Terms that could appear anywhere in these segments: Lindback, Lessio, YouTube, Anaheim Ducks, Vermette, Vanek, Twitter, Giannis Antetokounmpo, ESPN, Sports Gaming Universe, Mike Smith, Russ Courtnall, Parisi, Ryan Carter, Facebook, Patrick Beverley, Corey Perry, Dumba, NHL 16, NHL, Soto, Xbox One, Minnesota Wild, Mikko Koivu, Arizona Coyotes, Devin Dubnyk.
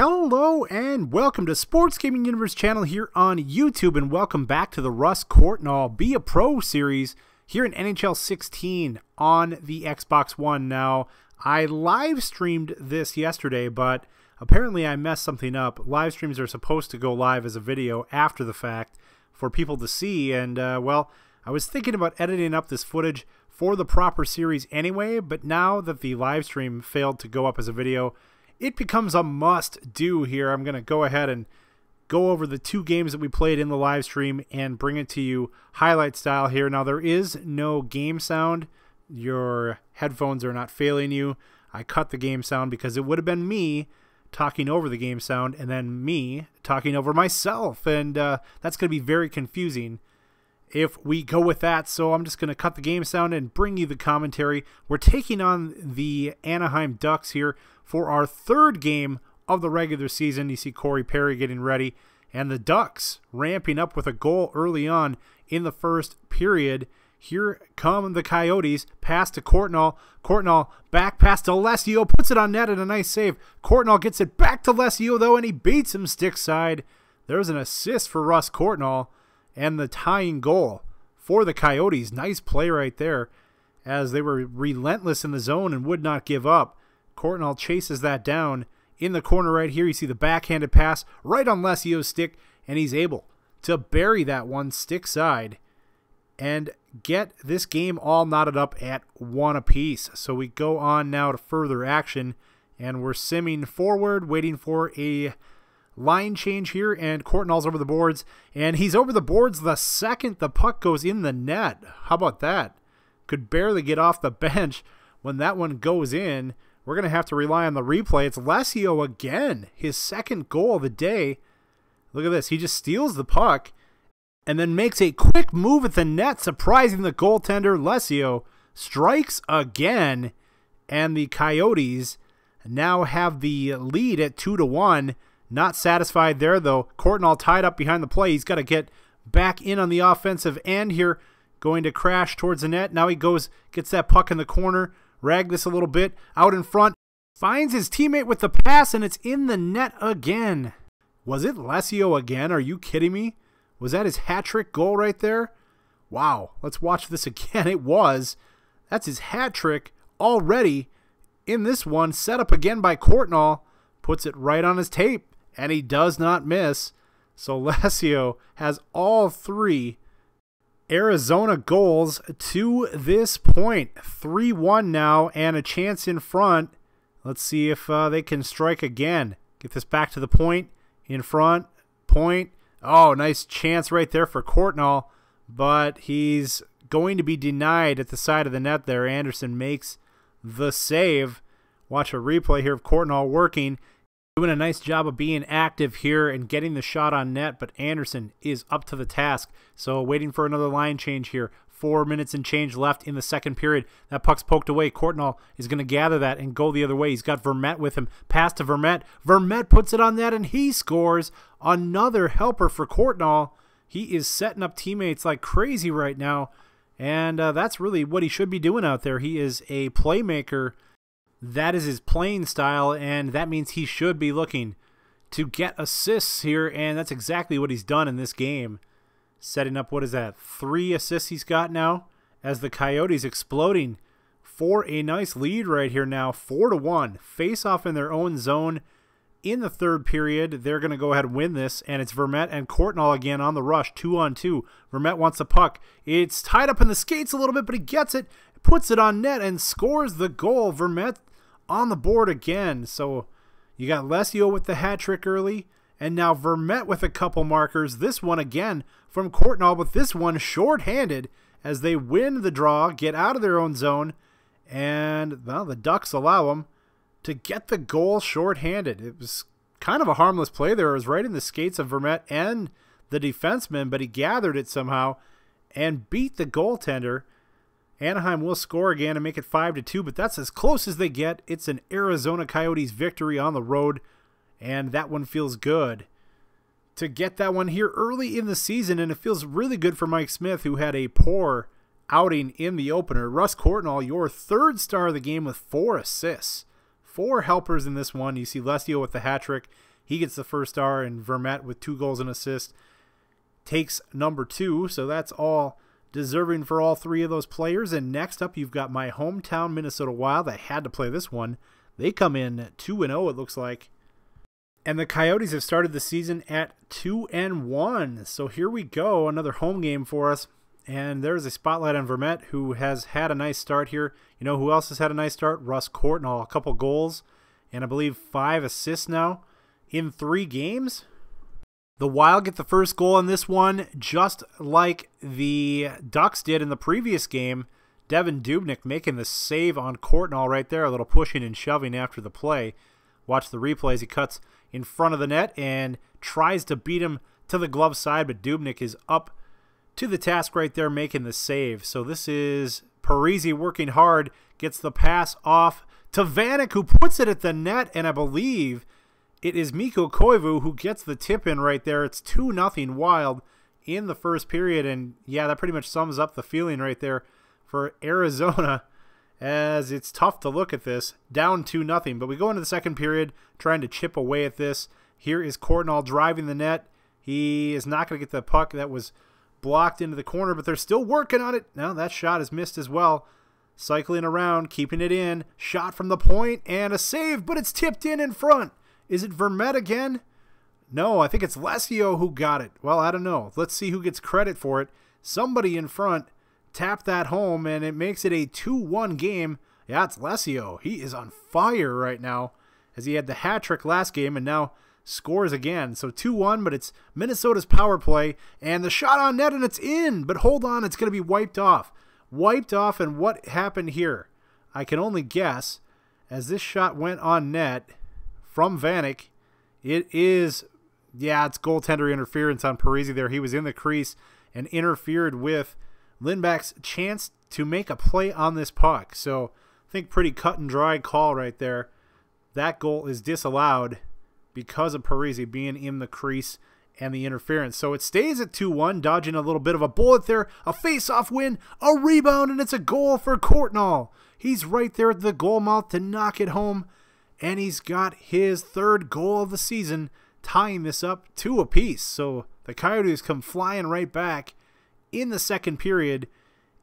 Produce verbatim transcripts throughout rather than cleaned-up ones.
Hello and welcome to Sports Gaming Universe channel here on YouTube, and welcome back to the Russ Courtnall Be a Pro series here in N H L sixteen on the Xbox One. Now, I live streamed this yesterday, but apparently I messed something up. Live streams are supposed to go live as a video after the fact for people to see, and uh, well, I was thinking about editing up this footage for the proper series anyway, but now that the live stream failed to go up as a video, it becomes a must-do here. I'm going to go ahead and go over the two games that we played in the live stream and bring it to you highlight style here. Now, there is no game sound. Your headphones are not failing you. I cut the game sound because it would have been me talking over the game sound and then me talking over myself, and uh, that's going to be very confusing if we go with that. So I'm just going to cut the game sound and bring you the commentary. We're taking on the Anaheim Ducks here for our third game of the regular season. You see Corey Perry getting ready, and the Ducks ramping up with a goal early on in the first period. Here come the Coyotes. Pass to Courtnall. Courtnall back pass to Lessio. Puts it on net and a nice save. Courtnall gets it back to Lessio, though, and he beats him stick side. There's an assist for Russ Courtnall and the tying goal for the Coyotes. Nice play right there as they were relentless in the zone and would not give up. Courtnall chases that down in the corner right here. You see the backhanded pass right on Lessio's stick, and he's able to bury that one stick side and get this game all knotted up at one apiece. So we go on now to further action, and we're simming forward, waiting for a line change here, and Courtnall's over the boards, and he's over the boards the second the puck goes in the net. How about that? Could barely get off the bench when that one goes in. We're going to have to rely on the replay. It's Lessio again, his second goal of the day. Look at this. He just steals the puck and then makes a quick move at the net, surprising the goaltender. Lessio strikes again, and the Coyotes now have the lead at two to one. Not satisfied there, though. Courtnall tied up behind the play. He's got to get back in on the offensive end here. Going to crash towards the net. Now he goes, gets that puck in the corner. Rag this a little bit. Out in front. Finds his teammate with the pass, and it's in the net again. Was it Lessio again? Are you kidding me? Was that his hat trick goal right there? Wow. Let's watch this again. It was. That's his hat trick already in this one. Set up again by Courtnall. Puts it right on his tape. And he does not miss. So Lessio has all three Arizona goals to this point. three one now, and a chance in front. Let's see if uh, they can strike again. Get this back to the point. In front. Point. Oh, nice chance right there for Courtnall. But he's going to be denied at the side of the net there. Anderson makes the save. Watch a replay here of Courtnall working. Doing a nice job of being active here and getting the shot on net, but Anderson is up to the task. So waiting for another line change here. Four minutes and change left in the second period. That puck's poked away. Courtnall is going to gather that and go the other way. He's got Vermette with him. Pass to Vermette. Vermette puts it on net, and he scores. Another helper for Courtnall. He is setting up teammates like crazy right now, and uh, that's really what he should be doing out there. He is a playmaker. That is his playing style, and that means he should be looking to get assists here, and that's exactly what he's done in this game. Setting up, what is that, three assists he's got now as the Coyotes exploding for a nice lead right here now, four to one. Face off in their own zone in the third period. They're going to go ahead and win this, and it's Vermette and Courtnall again on the rush, two on two. Vermette wants the puck. It's tied up in the skates a little bit, but he gets it, puts it on net, and scores the goal. Vermette on the board again. So you got Lessio with the hat trick early, and now Vermette with a couple markers. This one again from Courtnall, with this one shorthanded as they win the draw, get out of their own zone, and well, the Ducks allow them to get the goal shorthanded. It was kind of a harmless play there. It was right in the skates of Vermette and the defenseman, but he gathered it somehow and beat the goaltender. Anaheim will score again and make it five to two, but that's as close as they get. It's an Arizona Coyotes victory on the road, and that one feels good to get that one here early in the season, and it feels really good for Mike Smith, who had a poor outing in the opener. Russ Courtnall, your third star of the game with four assists. Four helpers in this one. You see Lessio with the hat trick, He gets the first star, and Vermette with two goals and assist takes number two. So that's all deserving for all three of those players. And next up, you've got my hometown Minnesota Wild. I had to play this one. They come in two and oh, it looks like. And the Coyotes have started the season at two and one. So here we go, another home game for us. And there's a spotlight on Vermette, who has had a nice start here. You know who else has had a nice start? Russ Courtnall, a couple goals and I believe five assists now in three games. The Wild get the first goal in this one, just like the Ducks did in the previous game. Devin Dubnyk making the save on Courtnall right there, a little pushing and shoving after the play. Watch the replays. He cuts in front of the net and tries to beat him to the glove side, but Dubnyk is up to the task right there, making the save. So this is Parisi working hard, gets the pass off to Vanek, who puts it at the net, and I believe it is Mikko Koivu who gets the tip in right there. It's two nothing Wild in the first period, and yeah, that pretty much sums up the feeling right there for Arizona, as it's tough to look at this, down two nothing. But we go into the second period trying to chip away at this. Here is Courtnall driving the net. He is not going to get the puck that was blocked into the corner, but they're still working on it. Now that shot is missed as well. Cycling around, keeping it in. Shot from the point and a save, but it's tipped in in front. Is it Vermette again? No, I think it's Lessio who got it. Well, I don't know. Let's see who gets credit for it. Somebody in front tapped that home, and it makes it a two one game. Yeah, it's Lessio. He is on fire right now, as he had the hat trick last game and now scores again. So two one, but it's Minnesota's power play, and the shot on net, and it's in. But hold on, it's going to be wiped off. Wiped off, and what happened here? I can only guess, as this shot went on net from Vanek. It is, yeah, it's goaltender interference on Parisi there. He was in the crease and interfered with Lindback's chance to make a play on this puck. So I think pretty cut and dry call right there. That goal is disallowed because of Parisi being in the crease and the interference. So it stays at two one, dodging a little bit of a bullet there. A face-off win, a rebound, and it's a goal for Courtnall. He's right there at the goal mouth to knock it home. And he's got his third goal of the season, tying this up two apiece. So the Coyotes come flying right back in the second period.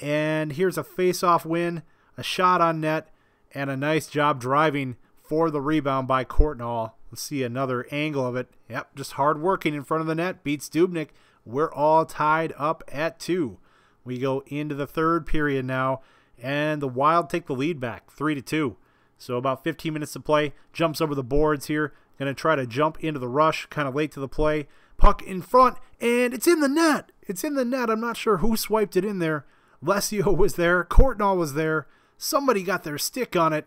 And here's a face-off win, a shot on net, and a nice job driving for the rebound by Courtnall. Let's see another angle of it. Yep, just hard working in front of the net. Beats Dubnyk. We're all tied up at two. We go into the third period now, and the Wild take the lead back, three to two. So about fifteen minutes to play. Jumps over the boards here. Going to try to jump into the rush. Kind of late to the play. Puck in front, and it's in the net. It's in the net. I'm not sure who swiped it in there. Lessio was there. Courtnall was there. Somebody got their stick on it.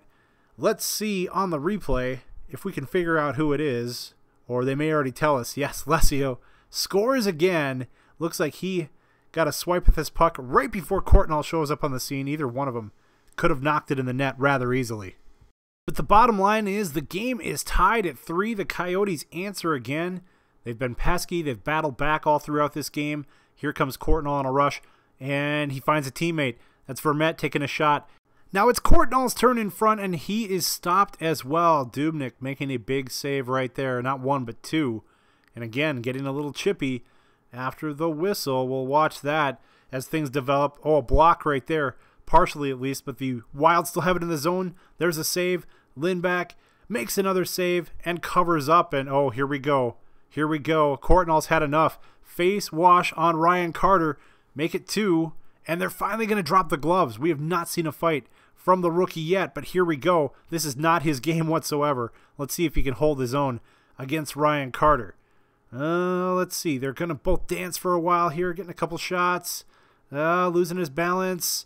Let's see on the replay if we can figure out who it is. Or they may already tell us. Yes, Lessio scores again. Looks like he got a swipe at this puck right before Courtnall shows up on the scene. Either one of them could have knocked it in the net rather easily. But the bottom line is the game is tied at three. The Coyotes answer again. They've been pesky. They've battled back all throughout this game. Here comes Courtnall on a rush, and he finds a teammate. That's Vermette taking a shot. Now it's Courtnall's turn in front, and he is stopped as well. Dubnyk making a big save right there. Not one, but two. And again, getting a little chippy after the whistle. We'll watch that as things develop. Oh, a block right there. Partially at least, but the Wild still have it in the zone. There's a save. Lindback makes another save and covers up, and oh, here we go. Here we go. Courtnall's had enough. Face wash on Ryan Carter. Make it two, and they're finally going to drop the gloves. We have not seen a fight from the rookie yet, but here we go. This is not his game whatsoever. Let's see if he can hold his own against Ryan Carter. Uh, let's see. They're going to both dance for a while here, getting a couple shots, uh, losing his balance.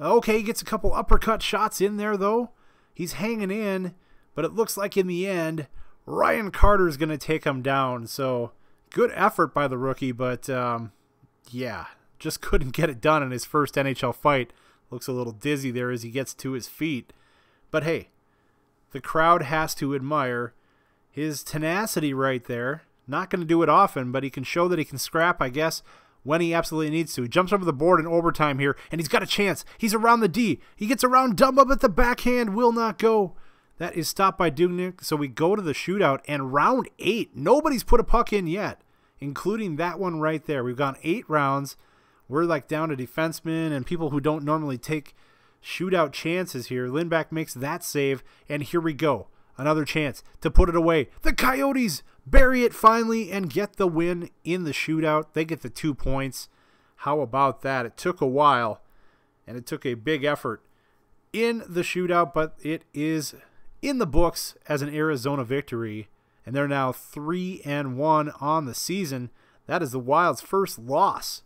Okay, he gets a couple uppercut shots in there, though. He's hanging in, but it looks like in the end, Ryan Carter's going to take him down. So, good effort by the rookie, but, um, yeah, just couldn't get it done in his first N H L fight. Looks a little dizzy there as he gets to his feet. But, hey, the crowd has to admire his tenacity right there. Not going to do it often, but he can show that he can scrap, I guess, when he absolutely needs to. He jumps over the board in overtime here, and he's got a chance. He's around the D. He gets around Dumba, but the backhand will not go. That is stopped by Dubnyk. So we go to the shootout and round eight. Nobody's put a puck in yet, including that one right there. We've gone eight rounds. We're like down to defensemen and people who don't normally take shootout chances here. Lindback makes that save, and here we go. Another chance to put it away. The Coyotes bury it finally and get the win in the shootout. They get the two points. How about that? It took a while, and it took a big effort in the shootout, but it is in the books as an Arizona victory, and they're now three and one on the season. That is the Wild's first loss,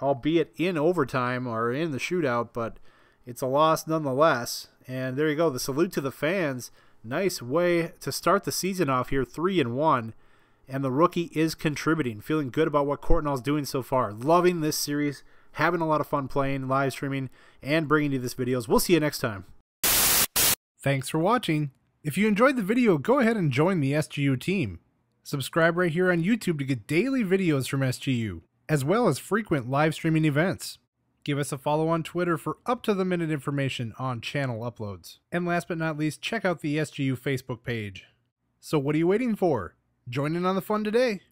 albeit in overtime or in the shootout, but it's a loss nonetheless. And there you go, the salute to the fans. Nice way to start the season off here, three and one, and the rookie is contributing, feeling good about what Courtnall's doing so far. Loving this series, having a lot of fun playing, live streaming, and bringing you these videos. We'll see you next time. Thanks for watching. If you enjoyed the video, go ahead and join the S G U team. Subscribe right here on YouTube to get daily videos from S G U, as well as frequent live streaming events. Give us a follow on Twitter for up-to-the-minute information on channel uploads. And last but not least, check out the S G U Facebook page. So what are you waiting for? Join in on the fun today!